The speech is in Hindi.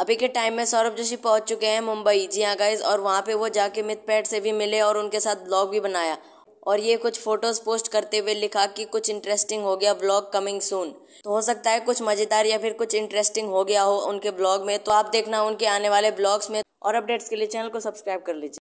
अभी के टाइम में सौरभ जोशी पहुंच चुके हैं मुंबई। जी हाँ गाइज, और वहाँ पे वो जाके मिथपैट से भी मिले और उनके साथ ब्लॉग भी बनाया। और ये कुछ फोटोज पोस्ट करते हुए लिखा कि कुछ इंटरेस्टिंग हो गया, ब्लॉग कमिंग सून। तो हो सकता है कुछ मजेदार या फिर कुछ इंटरेस्टिंग हो गया हो उनके ब्लॉग में। तो आप देखना उनके आने वाले ब्लॉग्स में, और अपडेट्स के लिए चैनल को सब्सक्राइब कर लीजिए।